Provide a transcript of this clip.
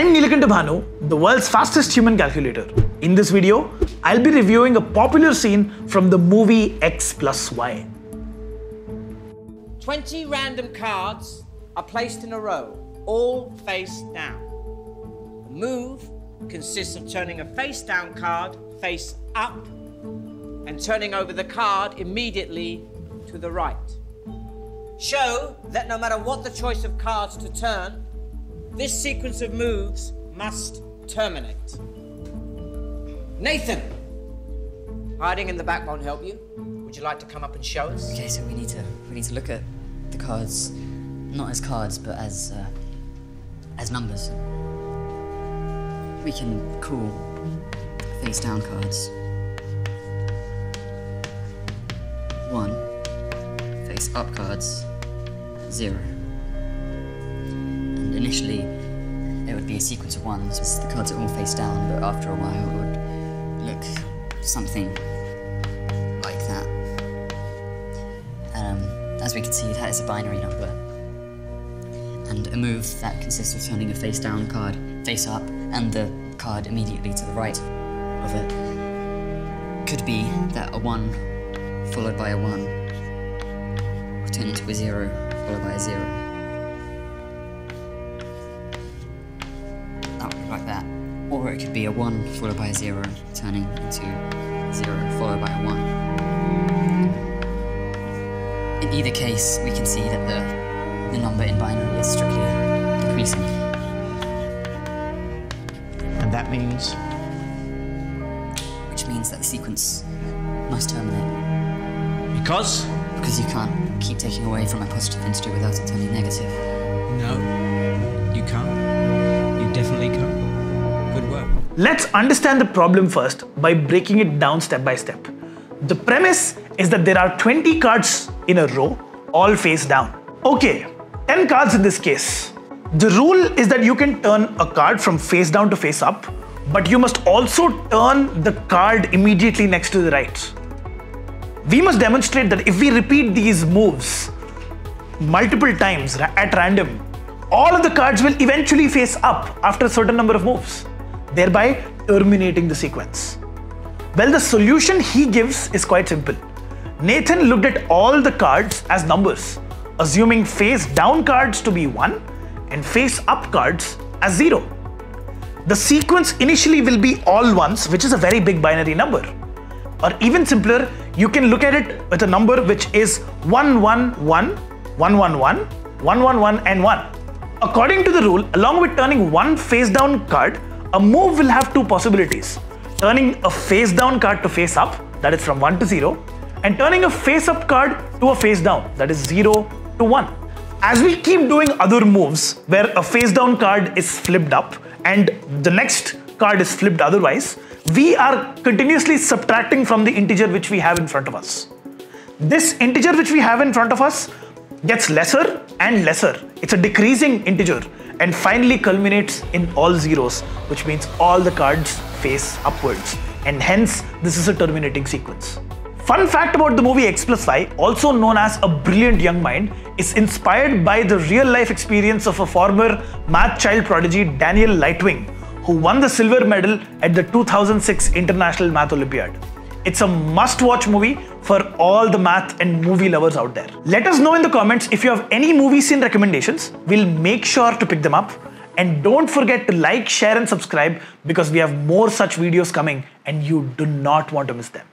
I'm Neelakantha Bhanu, the world's fastest human calculator. In this video, I'll be reviewing a popular scene from the movie X plus Y. 20 random cards are placed in a row, all face down. The move consists of turning a face down card face up and turning over the card immediately to the right. Show that no matter what the choice of cards to turn, this sequence of moves must terminate. Nathan, hiding in the back won't help you. Would you like to come up and show us? Okay, so we need to look at the cards, not as cards, but as numbers. We can call face down cards 1, face up cards 0. And initially, it would be a sequence of ones. It's the cards are all face down, but after a while, it would look something like that. As we can see, that is a binary number. And a move that consists of turning a face down card face up and the card immediately to the right of it could be that a 1 followed by a 1 will turn into a 0 followed by a 0. That would look like that. Or it could be a 1 followed by a 0 turning into 0 followed by a 1. In either case, we can see that the number in binary is strictly decreasing. And that means? Which means that the sequence must terminate. Because? Because you can't keep taking away from a positive integer without it turning negative. No, you can't. You definitely can't. Good work. Let's understand the problem first by breaking it down step by step. The premise is that there are 20 cards in a row, all face down. Okay, 10 cards in this case. The rule is that you can turn a card from face down to face up, but you must also turn the card immediately next to the right. We must demonstrate that if we repeat these moves multiple times at random, all of the cards will eventually face up after a certain number of moves, thereby terminating the sequence. Well, the solution he gives is quite simple. Nathan looked at all the cards as numbers, assuming face down cards to be 1 and face up cards as 0. The sequence initially will be all 1s, which is a very big binary number. Or even simpler, you can look at it with a number which is 1, 1, 1, 1, 1, 1, 1, 1, 1, and 1. According to the rule, along with turning one face down card, a move will have two possibilities. Turning a face down card to face up, that is from 1 to 0, and turning a face up card to a face down, that is 0 to 1. As we keep doing other moves where a face down card is flipped up and the next card is flipped otherwise, we are continuously subtracting from the integer which we have in front of us. This integer which we have in front of us gets lesser and lesser. It's a decreasing integer and finally culminates in all zeros, which means all the cards face upwards, and hence this is a terminating sequence. Fun fact about the movie X plus Y, also known as A Brilliant Young Mind, is inspired by the real life experience of a former math child prodigy, Daniel Lightwing, who won the silver medal at the 2006 International Math Olympiad. It's a must-watch movie for all the math and movie lovers out there. Let us know in the comments if you have any movie scene recommendations. We'll make sure to pick them up. And don't forget to like, share and subscribe because we have more such videos coming and you do not want to miss them.